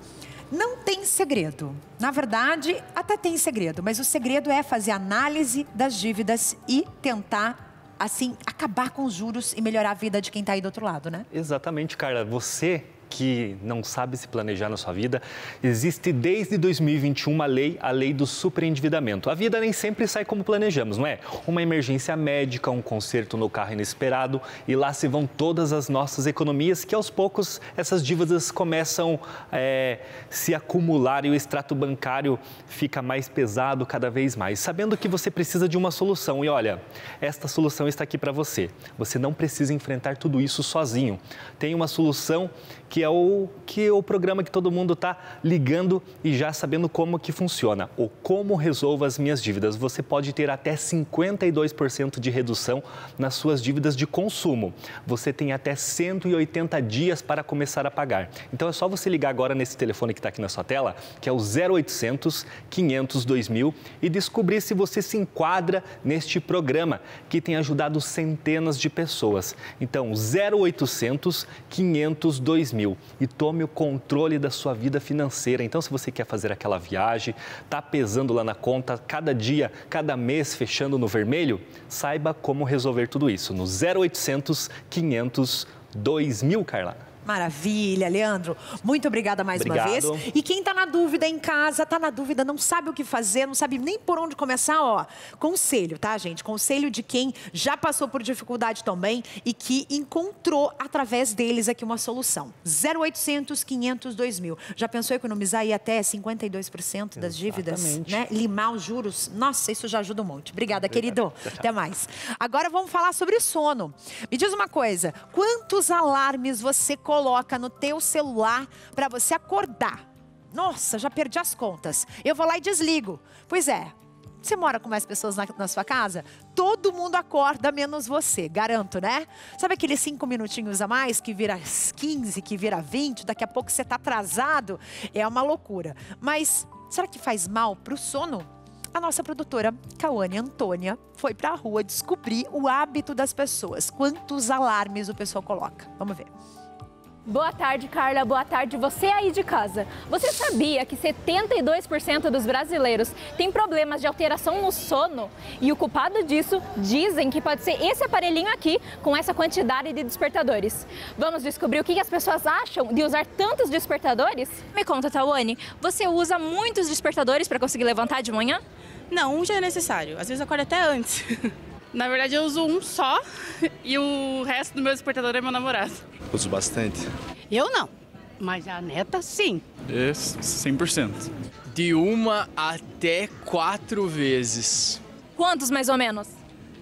não tem segredo. Na verdade, até tem segredo, mas o segredo é fazer análise das dívidas e tentar, assim, acabar com os juros e melhorar a vida de quem está aí do outro lado, né? Exatamente, Carla. Você que não sabe se planejar na sua vida, existe desde 2021 a lei do superendividamento. A vida nem sempre sai como planejamos, não é? Uma emergência médica, um conserto no carro inesperado e lá se vão todas as nossas economias que aos poucos essas dívidas começam a se acumular e o extrato bancário fica mais pesado cada vez mais, sabendo que você precisa de uma solução. E olha, esta solução está aqui para você. Você não precisa enfrentar tudo isso sozinho. Tem uma solução que é o programa que todo mundo está ligando e já sabendo como que funciona. O Como Resolvo as Minhas Dívidas. Você pode ter até 52% de redução nas suas dívidas de consumo. Você tem até 180 dias para começar a pagar. Então é só você ligar agora nesse telefone que está aqui na sua tela, que é o 0800 500 2000 e descobrir se você se enquadra neste programa que tem ajudado centenas de pessoas. Então 0800 500 2000 e tome o controle da sua vida financeira. Então, se você quer fazer aquela viagem, tá pesando lá na conta, cada dia, cada mês fechando no vermelho, saiba como resolver tudo isso no 0800 500 2000, Carla. Maravilha, Leandro. Muito obrigada mais uma vez. E quem está na dúvida em casa, está na dúvida, não sabe o que fazer, não sabe nem por onde começar, ó, conselho, tá, gente? Conselho de quem já passou por dificuldade também e que encontrou através deles aqui uma solução. 0800 500 2000. Já pensou em economizar aí até 52% das dívidas, né? Limar os juros? Nossa, isso já ajuda um monte. Obrigada, querido. Até mais. Agora vamos falar sobre sono. Me diz uma coisa, quantos alarmes você coloca no teu celular para você acordar? Nossa, já perdi as contas. Eu vou lá e desligo. Pois é, você mora com mais pessoas na sua casa? Todo mundo acorda, menos você, garanto, né? Sabe aqueles 5 minutinhos a mais, que vira 15, que vira 20, daqui a pouco você tá atrasado? É uma loucura. Mas será que faz mal pro sono? A nossa produtora, Cauane Antônia, foi para a rua descobrir o hábito das pessoas. Quantos alarmes o pessoal coloca? Vamos ver. Boa tarde, Carla. Boa tarde você aí de casa. Você sabia que 72% dos brasileiros têm problemas de alteração no sono? E o culpado disso dizem que pode ser esse aparelhinho aqui, com essa quantidade de despertadores. Vamos descobrir o que as pessoas acham de usar tantos despertadores? Me conta, Cauane, você usa muitos despertadores para conseguir levantar de manhã? Não, um já é necessário. Às vezes eu acordo até antes. Na verdade, eu uso um só e o resto do meu despertador é meu namorado. Uso bastante. Eu não, mas a neta sim. É 100%. De 1 até 4 vezes. Quantos mais ou menos?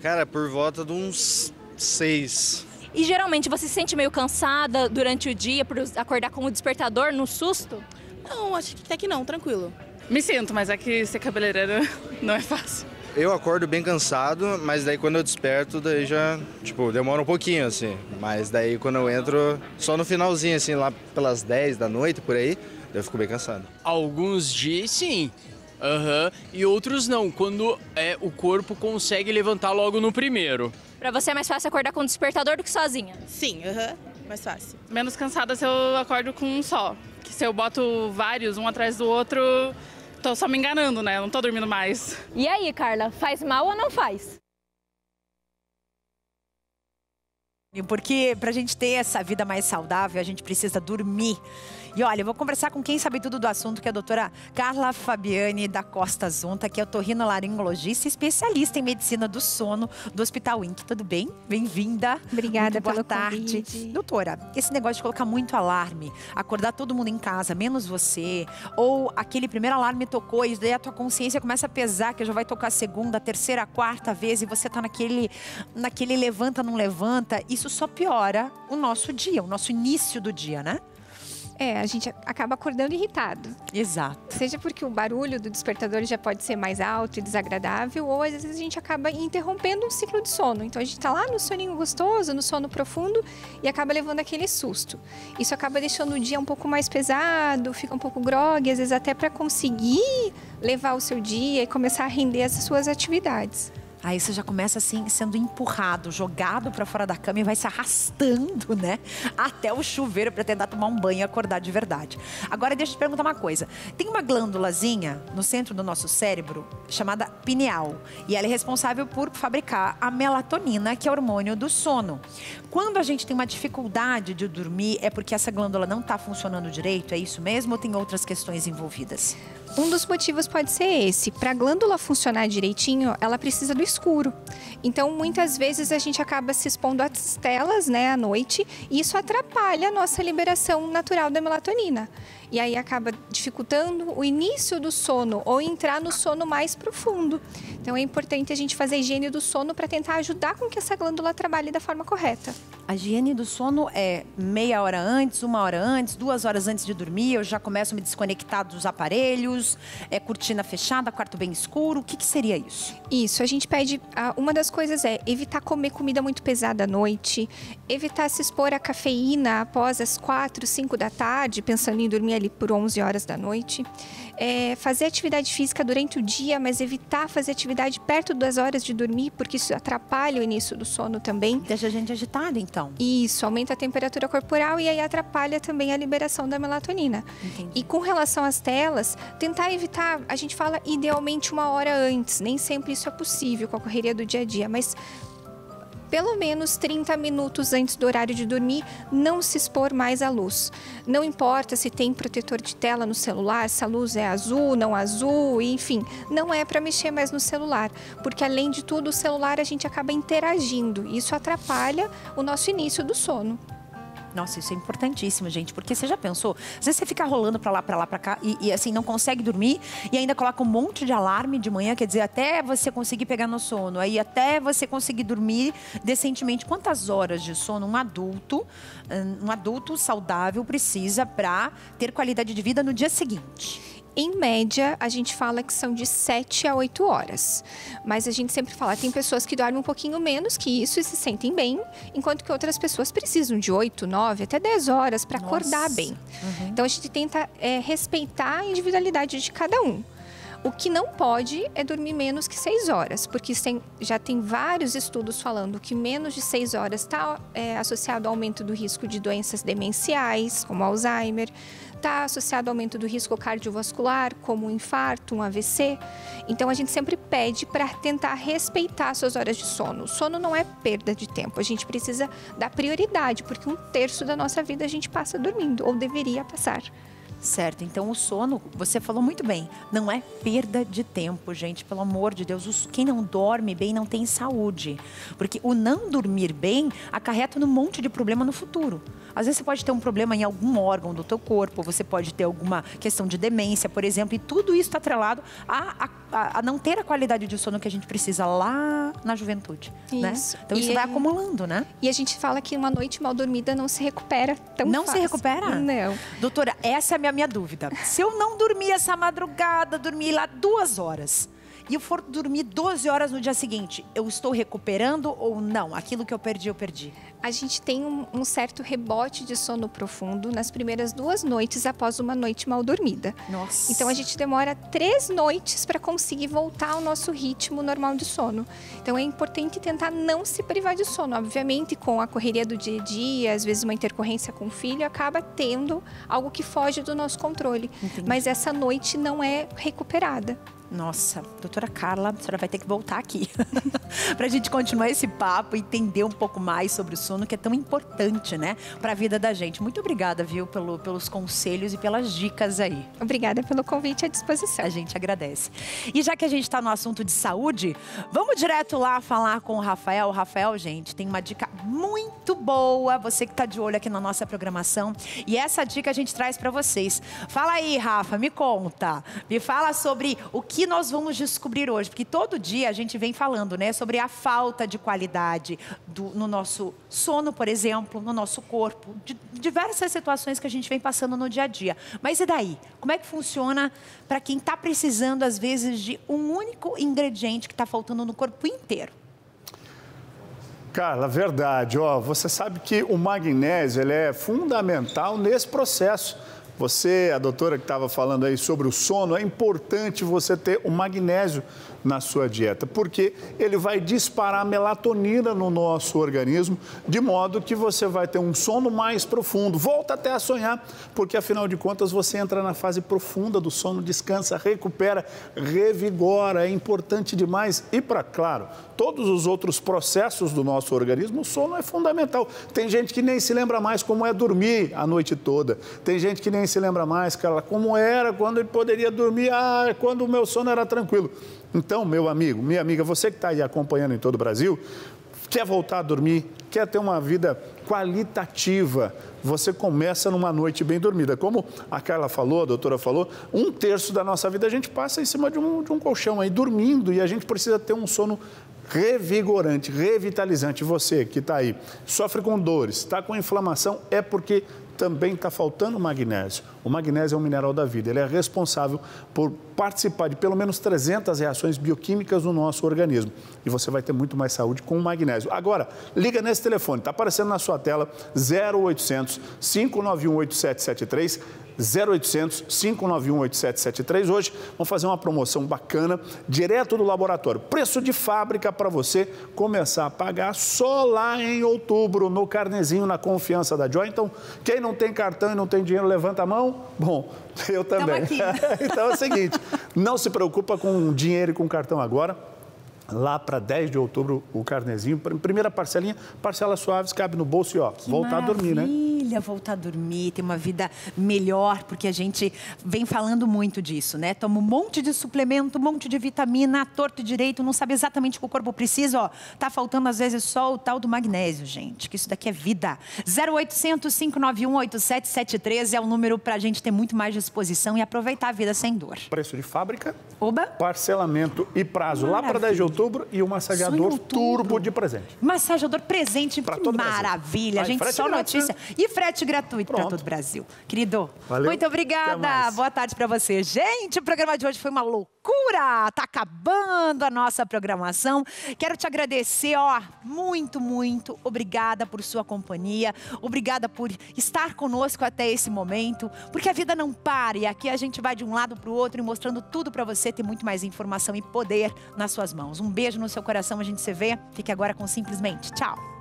Cara, por volta de uns 6. E geralmente você se sente meio cansada durante o dia por acordar com o despertador no susto? Não, acho que até que não, tranquilo. Me sinto, mas é que ser cabeleireira não é fácil. Eu acordo bem cansado, mas daí quando eu desperto, daí já, tipo, demora um pouquinho, assim. Mas daí quando eu entro, só no finalzinho, assim, lá pelas 10 da noite, por aí, eu fico bem cansado. Alguns dias, sim. E outros não, quando o corpo consegue levantar logo no primeiro. Pra você é mais fácil acordar com o despertador do que sozinha? Sim, mais fácil. Menos cansada se eu acordo com um só. Que se eu boto vários, um atrás do outro... Tô só me enganando, né? Eu não tô dormindo mais. E aí, Carla, faz mal ou não faz? Porque pra gente ter essa vida mais saudável, a gente precisa dormir. E olha, eu vou conversar com quem sabe tudo do assunto, que é a doutora Carla Fabiane da Costa Zunta, que é otorrinolaringologista e especialista em medicina do sono do Hospital INC. Tudo bem? Bem-vinda. Obrigada pelo convite. Boa tarde. Doutora, esse negócio de colocar muito alarme, acordar todo mundo em casa, menos você, ou aquele primeiro alarme tocou e daí a tua consciência começa a pesar, que já vai tocar a segunda, a terceira, a quarta vez e você tá naquele levanta, não levanta, isso só piora o nosso dia, o nosso início do dia, né? É, a gente acaba acordando irritado. Exato. Seja porque o barulho do despertador já pode ser mais alto e desagradável, ou às vezes a gente acaba interrompendo um ciclo de sono. Então a gente tá lá no soninho gostoso, no sono profundo e acaba levando aquele susto. Isso acaba deixando o dia um pouco mais pesado, fica um pouco grogue, às vezes até para conseguir levar o seu dia e começar a render as suas atividades. Aí você já começa assim, sendo empurrado, jogado pra fora da cama e vai se arrastando, né? Até o chuveiro pra tentar tomar um banho e acordar de verdade. Agora deixa eu te perguntar uma coisa. Tem uma glândulazinha no centro do nosso cérebro chamada pineal. E ela é responsável por fabricar a melatonina, que é o hormônio do sono. Quando a gente tem uma dificuldade de dormir, é porque essa glândula não tá funcionando direito? É isso mesmo ou tem outras questões envolvidas? Um dos motivos pode ser esse. Para a glândula funcionar direitinho, ela precisa do escuro. Então, muitas vezes a gente acaba se expondo às telas, né, à noite, e isso atrapalha a nossa liberação natural da melatonina. E aí acaba dificultando o início do sono ou entrar no sono mais profundo. Então, é importante a gente fazer a higiene do sono para tentar ajudar com que essa glândula trabalhe da forma correta. A higiene do sono é meia hora antes, 1 hora antes, 2 horas antes de dormir, eu já começo a me desconectar dos aparelhos, é cortina fechada, quarto bem escuro, o que que seria isso? Isso, a gente pede, uma das coisas é evitar comer comida muito pesada à noite, evitar se expor à cafeína após as 4, 5 da tarde, pensando em dormir ali por 11 horas da noite, fazer atividade física durante o dia, mas evitar fazer atividade perto das horas de dormir, porque isso atrapalha o início do sono também. Deixa a gente agitada, então. Isso, aumenta a temperatura corporal e aí atrapalha também a liberação da melatonina. Entendi. E com relação às telas, tentar evitar, a gente fala idealmente 1 hora antes, nem sempre isso é possível com a correria do dia a dia, mas pelo menos 30 minutos antes do horário de dormir, não se expor mais à luz. Não importa se tem protetor de tela no celular, se a luz é azul, não azul, enfim. Não é para mexer mais no celular, porque além de tudo, o celular a gente acaba interagindo. Isso atrapalha o nosso início do sono. Nossa, isso é importantíssimo, gente, porque você já pensou? Às vezes você fica rolando pra lá, pra cá e assim, não consegue dormir e ainda coloca um monte de alarme de manhã, quer dizer, até você conseguir pegar no sono, aí até você conseguir dormir decentemente. Quantas horas de sono um adulto saudável precisa pra ter qualidade de vida no dia seguinte? Em média, a gente fala que são de 7 a 8 horas. Mas a gente sempre fala, tem pessoas que dormem um pouquinho menos que isso e se sentem bem, enquanto que outras pessoas precisam de 8, 9, até 10 horas para acordar bem. Uhum. Então, a gente tenta respeitar a individualidade de cada um. O que não pode é dormir menos que 6 horas, porque já tem vários estudos falando que menos de 6 horas está associado ao aumento do risco de doenças demenciais, como Alzheimer, está associado ao aumento do risco cardiovascular, como um infarto, um AVC. Então, a gente sempre pede para tentar respeitar suas horas de sono. O sono não é perda de tempo, a gente precisa dar prioridade, porque 1/3 da nossa vida a gente passa dormindo, ou deveria passar. Certo, então o sono, você falou muito bem, não é perda de tempo, gente, pelo amor de Deus. Quem não dorme bem não tem saúde, porque o não dormir bem acarreta num monte de problema no futuro. Às vezes você pode ter um problema em algum órgão do teu corpo, você pode ter alguma questão de demência, por exemplo, e tudo isso está atrelado a não ter a qualidade de sono que a gente precisa lá na juventude, isso, né? Então isso vai acumulando, né? E a gente fala que uma noite mal dormida não se recupera tão fácil. Não se recupera? Não. Doutora, essa é a minha dúvida. Se eu não dormir essa madrugada, dormir lá 2 horas e eu for dormir 12 horas no dia seguinte, eu estou recuperando ou não? Aquilo que eu perdi, eu perdi. A gente tem um certo rebote de sono profundo nas primeiras 2 noites após uma noite mal dormida. Nossa. Então, a gente demora 3 noites para conseguir voltar ao nosso ritmo normal de sono. Então, é importante tentar não se privar de sono. Obviamente, com a correria do dia a dia, às vezes uma intercorrência com o filho, acaba tendo algo que foge do nosso controle. Entendi. Mas essa noite não é recuperada. Nossa, doutora Carla, a senhora vai ter que voltar aqui para a gente continuar esse papo e entender um pouco mais sobre o sono, que é tão importante, né, para a vida da gente. Muito obrigada, viu, pelos conselhos e pelas dicas aí. Obrigada pelo convite à disposição. A gente agradece. E já que a gente está no assunto de saúde, vamos direto lá falar com o Rafael. Rafael, gente, tem uma dica muito boa, você que está de olho aqui na nossa programação. E essa dica a gente traz para vocês. Fala aí, Rafa, me conta. Me fala sobre o que nós vamos descobrir hoje, porque todo dia a gente vem falando, né, sobre a falta de qualidade no nosso sono, por exemplo, no nosso corpo, de diversas situações que a gente vem passando no dia a dia. Mas e daí? Como é que funciona para quem está precisando, às vezes, de um único ingrediente que está faltando no corpo inteiro? Carla, verdade. Você sabe que o magnésio ele é fundamental nesse processo. Você, a doutora que estava falando aí sobre o sono, é importante você ter o magnésio na sua dieta, porque ele vai disparar a melatonina no nosso organismo, de modo que você vai ter um sono mais profundo, volta até a sonhar, porque afinal de contas você entra na fase profunda do sono, descansa, recupera, revigora, é importante demais. E para, claro, todos os outros processos do nosso organismo, o sono é fundamental. Tem gente que nem se lembra mais como é dormir a noite toda, tem gente que nem se lembra mais, Carla, como era quando ele poderia dormir, ah, quando o meu sono era tranquilo. Então, meu amigo, minha amiga, você que está aí acompanhando em todo o Brasil, quer voltar a dormir, quer ter uma vida qualitativa, você começa numa noite bem dormida. Como a Carla falou, a doutora falou, 1/3 da nossa vida a gente passa em cima de um colchão aí, dormindo, e a gente precisa ter um sono revigorante, revitalizante. Você que está aí, sofre com dores, está com inflamação, é porque também está faltando magnésio. O magnésio é um mineral da vida, ele é responsável por participar de pelo menos 300 reações bioquímicas no nosso organismo. E você vai ter muito mais saúde com o magnésio. Agora, liga nesse telefone, está aparecendo na sua tela, 0800 591 8773, 0800 591 8773. Hoje vamos fazer uma promoção bacana, direto do laboratório. Preço de fábrica para você começar a pagar só lá em outubro, no carnezinho, na confiança da Joy. Então, quem não tem cartão e não tem dinheiro, levanta a mão. Bom, eu também. Então é o seguinte, não se preocupa com dinheiro e com cartão agora. Lá para 10 de outubro, o carnezinho, primeira parcelinha, parcelas suaves, cabe no bolso e ó, que voltar maravilha, a dormir, né? Maravilha, voltar a dormir, ter uma vida melhor, porque a gente vem falando muito disso, né? Toma um monte de suplemento, um monte de vitamina, torto e direito, não sabe exatamente o que o corpo precisa, ó. Tá faltando às vezes só o tal do magnésio, gente, que isso daqui é vida. 0800 591 8773 é o número pra gente ter muito mais disposição e aproveitar a vida sem dor. Preço de fábrica, oba, parcelamento e prazo maravilha. Lá para 10 de outubro e um massageador turbo de presente. Massageador presente, que maravilha, a gente, só notícia. E frete gratuito para todo o Brasil. Querido, valeu, muito obrigada. Boa tarde para você. Gente, o programa de hoje foi uma loucura. Tá acabando a nossa programação. Quero te agradecer, ó, muito, muito obrigada por sua companhia. Obrigada por estar conosco até esse momento, porque a vida não para e aqui a gente vai de um lado para o outro e mostrando tudo para você, ter muito mais informação e poder nas suas mãos. Um beijo no seu coração, a gente se vê. Fique agora com Simplesmente. Tchau.